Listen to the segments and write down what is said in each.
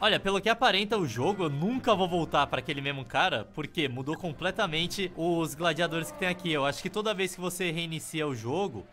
Olha, pelo que aparenta o jogo, eu nunca vou voltar pra aquele mesmo cara, porque mudou completamente os gladiadores que tem aqui. Eu acho que toda vez que você reinicia o jogo,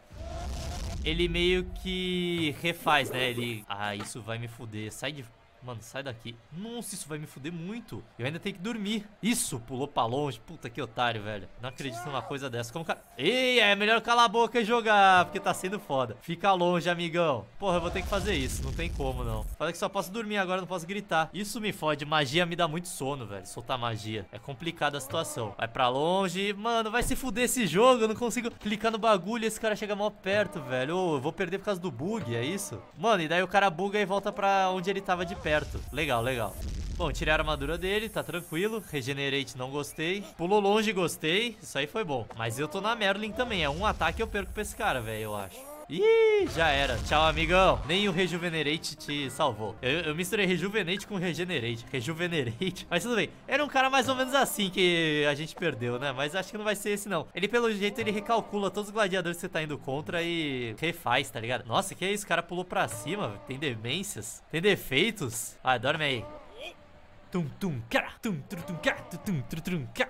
ele meio que refaz, né? Ele... Ah, isso vai me fuder. Sai de... Mano, sai daqui. Nossa, isso vai me fuder muito. Eu ainda tenho que dormir. Isso, pulou pra longe. Puta, que otário, velho. Não acredito numa coisa dessa. Como cara... Ei, é melhor calar a boca e jogar, porque tá sendo foda. Fica longe, amigão. Porra, eu vou ter que fazer isso. Não tem como, não. Fala que só posso dormir agora, não posso gritar. Isso me fode. Magia me dá muito sono, velho. Soltar magia. É complicada a situação. Vai pra longe. Mano, vai se fuder esse jogo. Eu não consigo clicar no bagulho. Esse cara chega mal perto, velho. Oh, eu vou perder por causa do bug, é isso? Mano, e daí o cara buga e volta pra onde ele tava de perto. Legal, legal. Bom, tirei a armadura dele, tá tranquilo. Regenerate, não gostei. Pulou longe, gostei. Isso aí foi bom. Mas eu tô na Merlin também. É um ataque eu perco pra esse cara, velho, eu acho. Ih, já era. Tchau, amigão. Nem o Rejuvenerate te salvou. Eu misturei Rejuvenate com Regenerate. Rejuvenerate. Mas tudo bem. Era um cara mais ou menos assim que a gente perdeu, né? Mas acho que não vai ser esse, não. Ele, pelo jeito, ele recalcula todos os gladiadores que você tá indo contra e refaz, tá ligado? Nossa, que é isso? O cara pulou pra cima. Tem demências. Tem defeitos. Ah, dorme aí.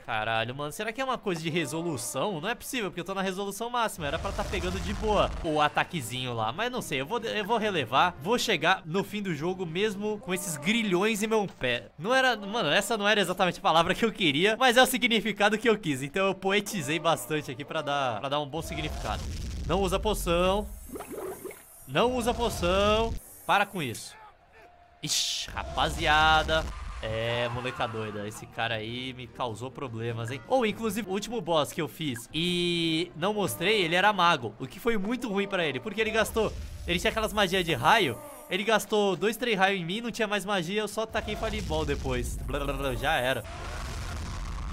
Caralho, mano, será que é uma coisa de resolução? Não é possível, porque eu tô na resolução máxima. Era pra tá pegando de boa o ataquezinho lá. Mas não sei, eu vou relevar. Vou chegar no fim do jogo mesmo com esses grilhões em meu pé. Não era, mano, essa não era exatamente a palavra que eu queria, mas é o significado que eu quis. Então eu poetizei bastante aqui pra dar um bom significado. Não usa poção. Não usa poção. Para com isso. Ixi, rapaziada. É, moleca doida, esse cara aí me causou problemas, hein? Ou, inclusive, o último boss que eu fiz e não mostrei, ele era mago, o que foi muito ruim pra ele, porque ele gastou, ele tinha aquelas magias de raio, ele gastou 2, 3 raios em mim, não tinha mais magia, eu só taquei Fireball depois, já era.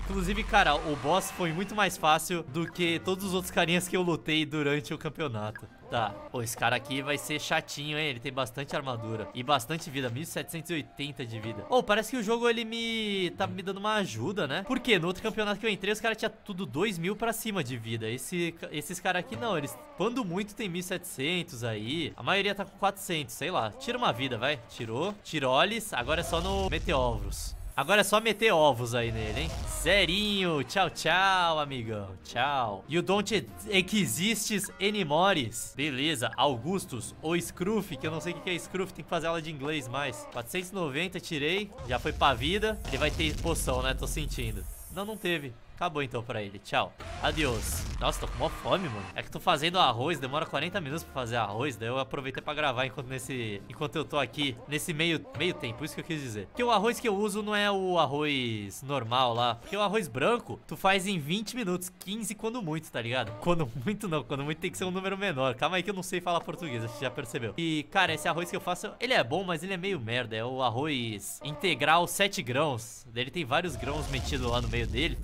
Inclusive, cara, o boss foi muito mais fácil do que todos os outros carinhas que eu lutei durante o campeonato. Tá, pô, esse cara aqui vai ser chatinho, hein? Ele tem bastante armadura e bastante vida, 1780 de vida. Oh, parece que o jogo, ele tá me dando uma ajuda, né? Porque no outro campeonato que eu entrei, os caras tinham tudo 2.000 pra cima de vida. Esses caras aqui, não, eles, quando muito, tem 1.700 aí. A maioria tá com 400, sei lá. Tira uma vida, vai. Tirou. Tiroles, agora é só no Meteoros. Agora é só meter ovos aí nele, hein? Zerinho. Tchau, tchau, amigão. Tchau. You don't exist anymores. Beleza. Augustus ou Scruff, que eu não sei o que é Scruff. Tem que fazer aula de inglês mais. 490, tirei. Já foi pra vida. Ele vai ter poção, né? Tô sentindo. Não, não teve. Acabou então pra ele. Tchau. Adeus. Nossa, tô com mó fome, mano. É que tô fazendo arroz. Demora 40 minutos pra fazer arroz. Daí eu aproveitei pra gravar enquanto eu tô aqui nesse meio tempo. Isso que eu quis dizer. Porque o arroz que eu uso não é o arroz normal lá. Porque o arroz branco, tu faz em 20 minutos. 15 quando muito, tá ligado? Quando muito não. Quando muito tem que ser um número menor. Calma aí que eu não sei falar português. Você já percebeu. E, cara, esse arroz que eu faço, ele é bom, mas ele é meio merda. É o arroz integral 7 grãos. Daí ele tem vários grãos metidos lá no meio dele.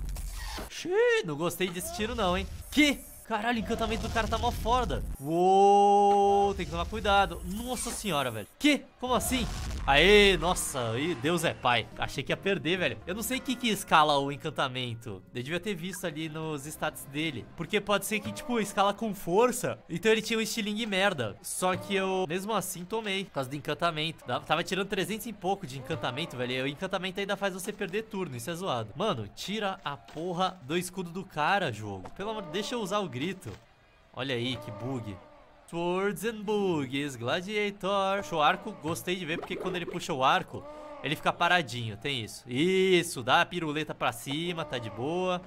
Xiii, não gostei desse tiro não, hein? Que? Caralho, o encantamento do cara tá mó foda. Uou, tem que tomar cuidado. Nossa senhora, velho. Que? Como assim? Aê, nossa, Deus é pai. Achei que ia perder, velho. Eu não sei o que escala o encantamento. Eu devia ter visto ali nos status dele. Porque pode ser que, tipo, escala com força. Então ele tinha um estilingue merda. Só que eu, mesmo assim, tomei. Por causa do encantamento. Tava tirando 300 e pouco de encantamento, velho. E o encantamento ainda faz você perder turno. Isso é zoado. Mano, tira a porra do escudo do cara, jogo. Pelo amor de Deus, deixa eu usar o grito. Olha aí, que bug. Swords and Bugs, Gladiator. Puxa o arco, gostei de ver, porque quando ele puxa o arco, ele fica paradinho, tem isso. Isso, dá a piruleta pra cima, tá de boa.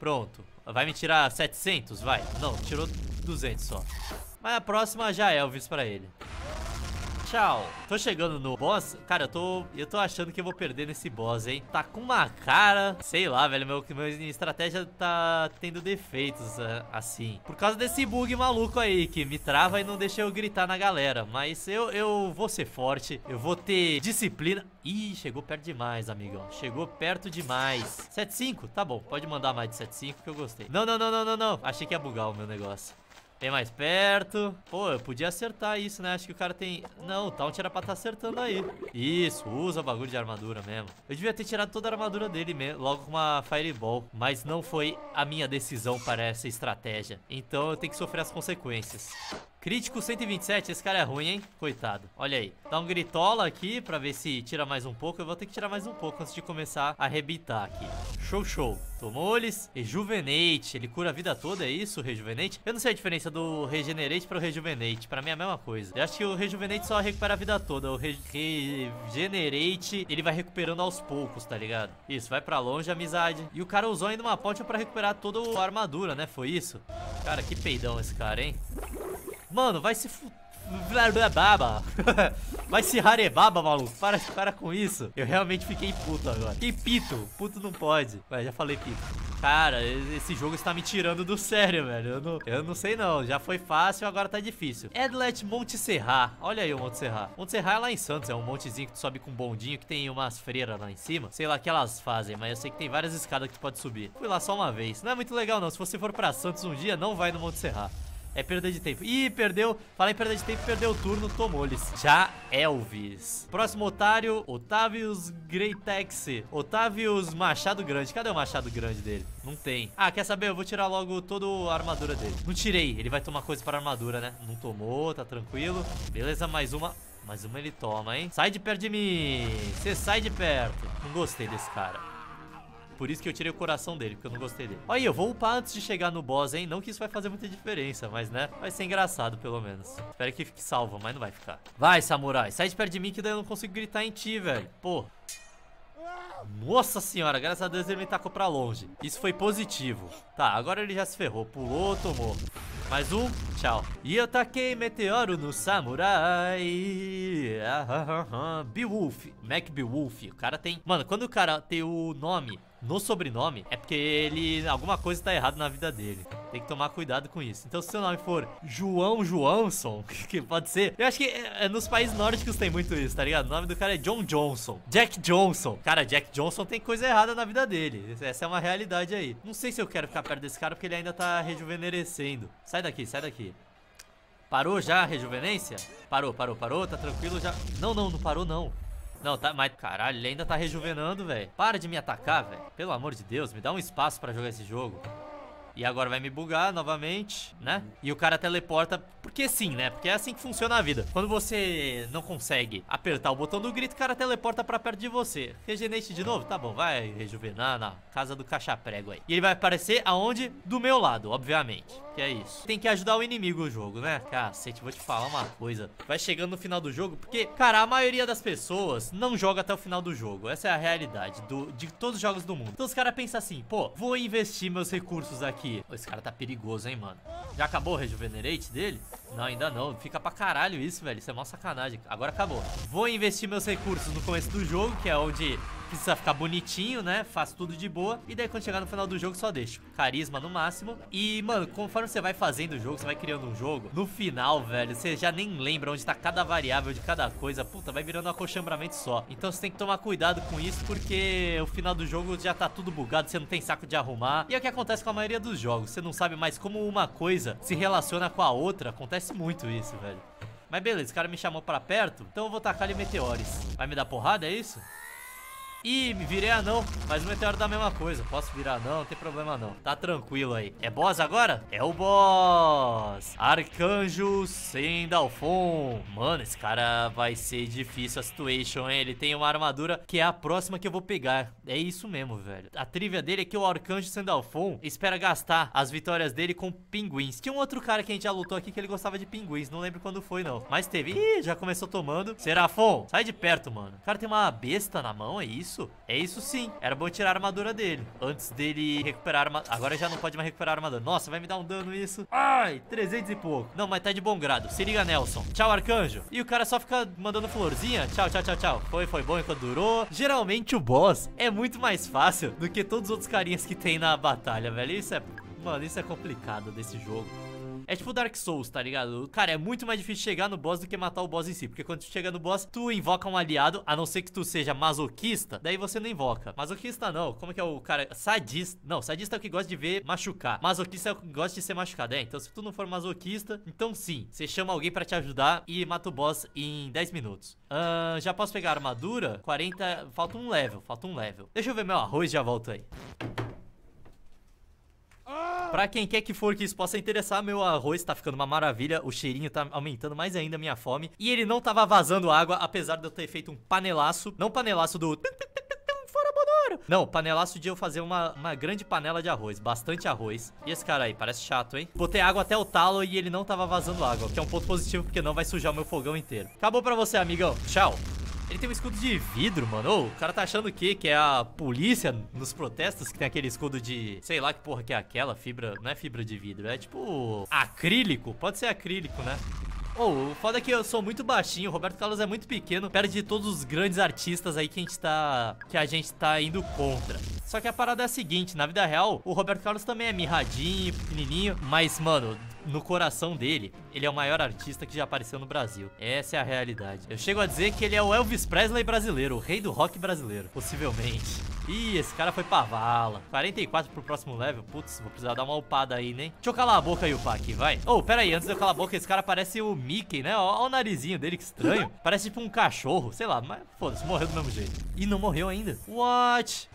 Pronto, vai me tirar 700, vai. Não, tirou 200 só. Mas a próxima já é Elvis pra ele. Tchau. Tô chegando no boss. Cara, eu tô achando que eu vou perder nesse boss, hein? Tá com uma cara... Sei lá, velho. Minha estratégia tá tendo defeitos, assim. Por causa desse bug maluco aí, que me trava e não deixa eu gritar na galera. Mas eu vou ser forte. Eu vou ter disciplina. Ih, chegou perto demais, amigão. Chegou perto demais. 75? Tá bom. Pode mandar mais de 75 que eu gostei. Não, não, não, não, não, não. Achei que ia bugar o meu negócio. Vem mais perto. Pô, eu podia acertar isso, né? Acho que o cara tem... Não, o taunt era pra estar acertando aí. Isso, usa o bagulho de armadura mesmo. Eu devia ter tirado toda a armadura dele mesmo, logo com uma Fireball. Mas não foi a minha decisão para essa estratégia. Então eu tenho que sofrer as consequências. Crítico 127, esse cara é ruim, hein? Coitado, olha aí. Dá um gritola aqui pra ver se tira mais um pouco. Eu vou ter que tirar mais um pouco antes de começar a arrebentar aqui. Show, show. Tomou-lhes. Rejuvenate, ele cura a vida toda, é isso? Rejuvenate? Eu não sei a diferença do Regenerate pro Rejuvenate, pra mim é a mesma coisa. Eu acho que o Rejuvenate só recupera a vida toda. O Regenerate, ele vai recuperando aos poucos, tá ligado? Isso, vai pra longe, amizade. E o cara usou ainda uma potion pra recuperar toda a armadura, né? Foi isso? Cara, que peidão esse cara, hein? Mano, vai se fuder. Vai se rarebaba, maluco. Para com isso. Eu realmente fiquei puto agora. Fiquei pito. Puto não pode. Mas já falei pito. Cara, esse jogo está me tirando do sério, velho. Eu não sei não. Já foi fácil, agora tá difícil. Edlet Montserrat. Olha aí o Montserrat. Montserrat é lá em Santos. É um montezinho que tu sobe com um bondinho que tem umas freiras lá em cima. Sei lá o que elas fazem, mas eu sei que tem várias escadas que tu pode subir. Fui lá só uma vez. Não é muito legal não. Se você for pra Santos um dia, não vai no Montserrat. É perda de tempo. Ih, perdeu. Fala em perda de tempo, perdeu o turno. Tomou-lhes. Já Elvis. Próximo otário, Otávios Greitex. Otávios Machado Grande. Cadê o Machado Grande dele? Não tem. Ah, quer saber? Eu vou tirar logo toda a armadura dele. Não tirei. Ele vai tomar coisa para a armadura, né? Não tomou, tá tranquilo. Beleza, mais uma. Mais uma ele toma, hein? Sai de perto de mim. Você sai de perto. Não gostei desse cara. Por isso que eu tirei o coração dele, porque eu não gostei dele. Olha aí, eu vou upar antes de chegar no boss, hein? Não que isso vai fazer muita diferença, mas né? Vai ser engraçado, pelo menos. Espero que fique salvo, mas não vai ficar. Vai, samurai. Sai de perto de mim que daí eu não consigo gritar em ti, velho. Pô. Nossa senhora, graças a Deus ele me tacou pra longe. Isso foi positivo. Tá, agora ele já se ferrou. Pulou, tomou. Mais um, tchau. E eu taquei meteoro no samurai. Beowulf, Mac Beowulf. O cara tem... Mano, quando o cara tem o nome no sobrenome, é porque ele... Alguma coisa tá errada na vida dele. Tem que tomar cuidado com isso. Então se seu nome for João Joanson, que pode ser... Eu acho que nos países nórdicos tem muito isso, tá ligado? O nome do cara é John Johnson. Jack Johnson. Cara, Jack Johnson tem coisa errada na vida dele. Essa é uma realidade aí. Não sei se eu quero ficar perto desse cara, porque ele ainda tá rejuvenescendo. Sai daqui, sai daqui. Parou já a rejuvenescência? Parou, parou, parou. Tá tranquilo já. Não, não, não parou não. Não, tá, mas caralho, ele ainda tá rejuvenando, velho. Para de me atacar, velho. Pelo amor de Deus, me dá um espaço pra jogar esse jogo. E agora vai me bugar novamente, né? E o cara teleporta, porque sim, né? Porque é assim que funciona a vida. Quando você não consegue apertar o botão do grito, o cara teleporta pra perto de você. Regenerate de novo? Tá bom, vai rejuvenar na casa do cachaprego aí. E ele vai aparecer aonde? Do meu lado, obviamente. Que é isso. Tem que ajudar o inimigo o jogo, né? Cacete, vou te falar uma coisa. Vai chegando no final do jogo, porque, cara, a maioria das pessoas não joga até o final do jogo. Essa é a realidade de todos os jogos do mundo. Então os caras pensam assim, pô, vou investir meus recursos aqui. Esse cara tá perigoso, hein, mano. Já acabou o Rejuvenerate dele? Não, ainda não. Fica pra caralho isso, velho. Isso é mó sacanagem. Agora acabou. Vou investir meus recursos no começo do jogo, que é onde precisa ficar bonitinho, né? Faço tudo de boa. E daí quando chegar no final do jogo só deixo carisma no máximo. E, mano, conforme você vai fazendo o jogo, você vai criando um jogo. No final, velho, você já nem lembra onde tá cada variável de cada coisa. Puta, vai virando um acochambramento só. Então você tem que tomar cuidado com isso, porque o final do jogo já tá tudo bugado. Você não tem saco de arrumar. E é o que acontece com a maioria dos jogos. Você não sabe mais como uma coisa se relaciona com a outra. Acontece muito isso, velho. Mas beleza, o cara me chamou pra perto, então eu vou tacar ali meteores. Vai me dar porrada, é isso? Ih, me virei anão, mas o meteoro dá a mesma coisa. Posso virar anão, não tem problema não. Tá tranquilo aí. É boss agora? É o boss. Arcanjo Sandalphon. Mano, esse cara vai ser difícil a situation, hein? Ele tem uma armadura que é a próxima que eu vou pegar. É isso mesmo, velho. A trivia dele é que o Arcanjo Sandalphon espera gastar as vitórias dele com pinguins. Tinha um outro cara que a gente já lutou aqui que ele gostava de pinguins. Não lembro quando foi não, mas teve. Ih, já começou tomando. Serafon, sai de perto, mano. O cara tem uma besta na mão, é isso? É isso sim, era bom tirar a armadura dele antes dele recuperar a armadura. Agora já não pode mais recuperar a armadura, nossa, vai me dar um dano isso. Ai, 300 e pouco. Não, mas tá de bom grado, se liga Nelson. Tchau Arcanjo, e o cara só fica mandando florzinha. Tchau, tchau, tchau, tchau, foi bom enquanto durou. Geralmente o boss é muito mais fácil do que todos os outros carinhas que tem na batalha, velho. Isso é, mano, isso é complicado desse jogo. É tipo Dark Souls, tá ligado? Cara, é muito mais difícil chegar no boss do que matar o boss em si, porque quando tu chega no boss, tu invoca um aliado, a não ser que tu seja masoquista, daí você não invoca. Masoquista não, como que é o cara? Sadista. Não, sadista é o que gosta de ver machucar. Masoquista é o que gosta de ser machucado, é. Então se tu não for masoquista, então sim, você chama alguém pra te ajudar e mata o boss em 10 minutos. Já posso pegar a armadura? 40, falta um level, Deixa eu ver meu arroz e já volto aí. Pra quem quer que for que isso possa interessar, meu arroz tá ficando uma maravilha, o cheirinho tá aumentando mais ainda a minha fome. E ele não tava vazando água, apesar de eu ter feito um panelaço. Não panelaço do... Não, panelaço de eu fazer uma grande panela de arroz, bastante arroz. E esse cara aí, parece chato, hein? Botei água até o talo e ele não tava vazando água, que é um ponto positivo, porque não vai sujar o meu fogão inteiro. Acabou pra você, amigão. Tchau. Ele tem um escudo de vidro, mano. Ô, o cara tá achando o quê? Que é a polícia nos protestos que tem aquele escudo de... Sei lá que porra que é aquela, fibra... Não é fibra de vidro, é tipo... Acrílico? Pode ser acrílico, né? Oh, o foda é que eu sou muito baixinho, o Roberto Carlos é muito pequeno, perto de todos os grandes artistas aí que a gente tá indo contra. Só que a parada é a seguinte, na vida real, o Roberto Carlos também é mirradinho, pequenininho, mas, mano, no coração dele, ele é o maior artista que já apareceu no Brasil. Essa é a realidade. Eu chego a dizer que ele é o Elvis Presley brasileiro, o rei do rock brasileiro, possivelmente. Ih, esse cara foi pra vala. 44 pro próximo level. Putz, vou precisar dar uma upada aí, né? Deixa eu calar a boca e upar aqui, vai. Oh, pera aí, antes de eu calar a boca, esse cara parece o Mickey, né? Ó o narizinho dele, que estranho. Parece tipo um cachorro, sei lá, mas foda-se, morreu do mesmo jeito. Ih, não morreu ainda. What?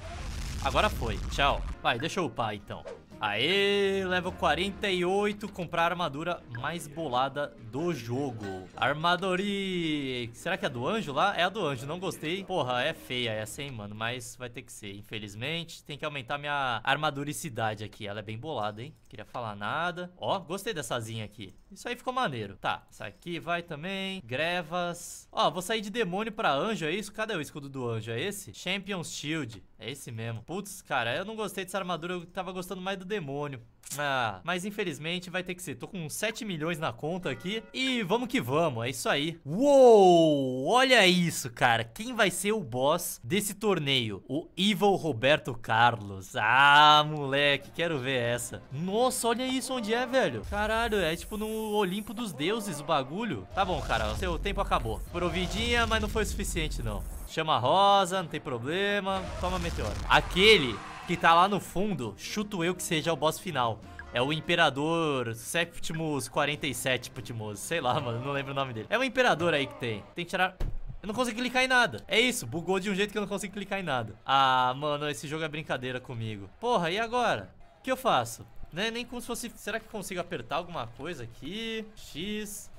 Agora foi, tchau. Vai, deixa eu upar então. Aê, level 48, comprar a armadura mais bolada do jogo. Armadori... Será que é a do anjo lá? É a do anjo, não gostei. Porra, é feia essa, hein, mano? Mas vai ter que ser, infelizmente. Tem que aumentar minha armaduricidade aqui. Ela é bem bolada, hein? Não queria falar nada. Ó, gostei dessazinha aqui. Isso aí ficou maneiro. Tá, isso aqui vai também. Grevas. Ó, vou sair de demônio pra anjo, é isso? Cadê o escudo do anjo? É esse? Champion's Shield. É esse mesmo. Putz, cara, eu não gostei dessa armadura. Eu tava gostando mais do demônio. Ah, mas infelizmente vai ter que ser. Tô com 7 milhões na conta aqui. E vamos que vamos, é isso aí. Uou, olha isso, cara. Quem vai ser o boss desse torneio? O Evil Roberto Carlos. Ah, moleque, quero ver essa. Nossa, olha isso onde é, velho. Caralho, é tipo no Olimpo dos Deuses o bagulho. Tá bom, cara, seu tempo acabou. Providinha, mas não foi suficiente, não. Chama a rosa, não tem problema. Toma meteoro. Aquele... que tá lá no fundo, chuto eu que seja o boss final. É o Imperador Septimus 47, Putimoso. Sei lá, mano, não lembro o nome dele. É o Imperador aí que tem. Tem que tirar... Eu não consigo clicar em nada. É isso, bugou de um jeito que eu não consigo clicar em nada. Ah, mano, esse jogo é brincadeira comigo. Porra, e agora? O que eu faço? Né? Nem como se fosse... Será que eu consigo apertar alguma coisa aqui? X...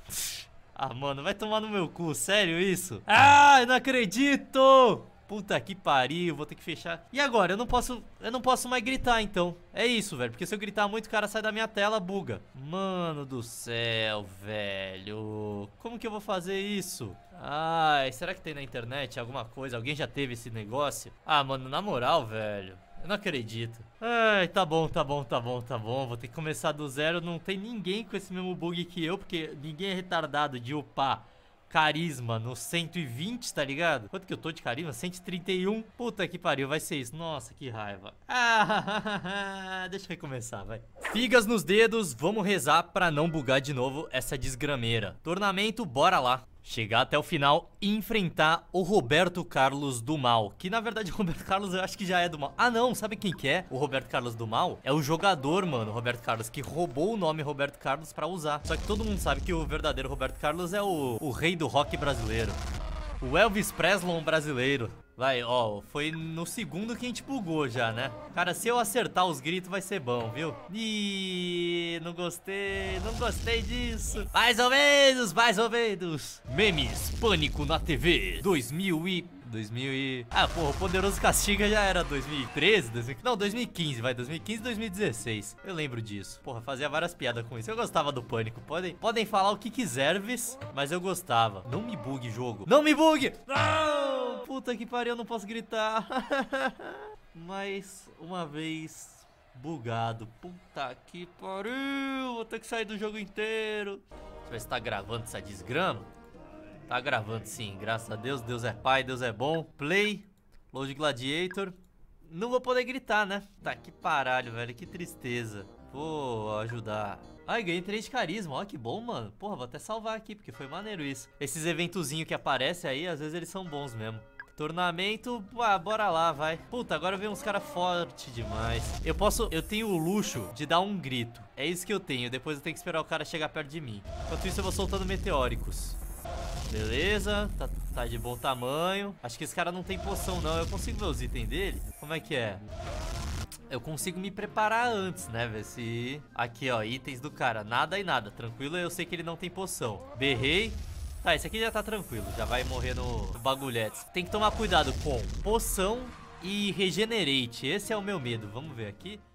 Ah, mano, vai tomar no meu cu, sério isso? Ah, eu não acredito! Puta que pariu, vou ter que fechar. E agora? Eu não posso mais gritar, então. É isso, velho, porque se eu gritar muito, o cara sai da minha tela, buga. Mano do céu, velho. Como que eu vou fazer isso? Ai, será que tem na internet alguma coisa? Alguém já teve esse negócio? Ah, mano, na moral, velho, eu não acredito. Ai, tá bom. Vou ter que começar do zero. Não tem ninguém com esse mesmo bug que eu, porque ninguém é retardado de upar carisma no 120, tá ligado? Quanto que eu tô de carisma? 131. Puta que pariu, vai ser isso. Nossa, que raiva. Ah, deixa eu recomeçar, vai. Figas nos dedos, vamos rezar pra não bugar de novo essa desgrameira. Tornamento, bora lá. Chegar até o final e enfrentar o Roberto Carlos do Mal. Que na verdade o Roberto Carlos eu acho que já é do mal. Ah não, sabe quem que é o Roberto Carlos do Mal? É o jogador, mano, Roberto Carlos, que roubou o nome Roberto Carlos pra usar. Só que todo mundo sabe que o verdadeiro Roberto Carlos é o rei do rock brasileiro. O Elvis Presley brasileiro. Vai, ó, foi no segundo que a gente bugou já, né? Cara, se eu acertar os gritos vai ser bom, viu? Ih, não gostei disso. Mais ou menos. Memes, Pânico na TV, 2000 e... Ah, porra, o Poderoso Castiga já era 2013, 2015... Não, 2015, vai, 2015 e 2016. Eu lembro disso. Porra, fazia várias piadas com isso. Eu gostava do Pânico. Podem falar o que quiser, vis, mas eu gostava. Não me bugue, jogo. Não me bugue! Não! Puta que pariu, eu não posso gritar. Mais uma vez bugado. Puta que pariu. Vou ter que sair do jogo inteiro. Deixa eu ver se tá gravando essa desgrama. Tá gravando sim, graças a Deus. Deus é pai, Deus é bom. Play, Load Gladiator. Não vou poder gritar, né? Tá, que paralho, velho, que tristeza. Vou ajudar. Ai, ganhei 3 de carisma, ó, que bom, mano. Porra, vou até salvar aqui, porque foi maneiro isso. Esses eventozinhos que aparecem aí, às vezes eles são bons mesmo. Tornamento, ah, bora lá, vai. Puta, agora vem uns caras fortes demais. Eu tenho o luxo de dar um grito. É isso que eu tenho, depois eu tenho que esperar o cara chegar perto de mim. Enquanto isso eu vou soltando meteóricos. Beleza, tá de bom tamanho. Acho que esse cara não tem poção não. Eu consigo ver os itens dele? Como é que é? Eu consigo me preparar antes, né, ver se... Aqui, ó, itens do cara, nada e nada. Tranquilo, eu sei que ele não tem poção. Berrei. Tá, esse aqui já tá tranquilo, já vai morrer no bagulhetes. Tem que tomar cuidado com poção e regenerate. Esse é o meu medo, vamos ver aqui.